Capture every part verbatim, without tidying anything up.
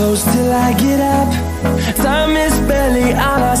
close till I get up. Time is barely on our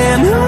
And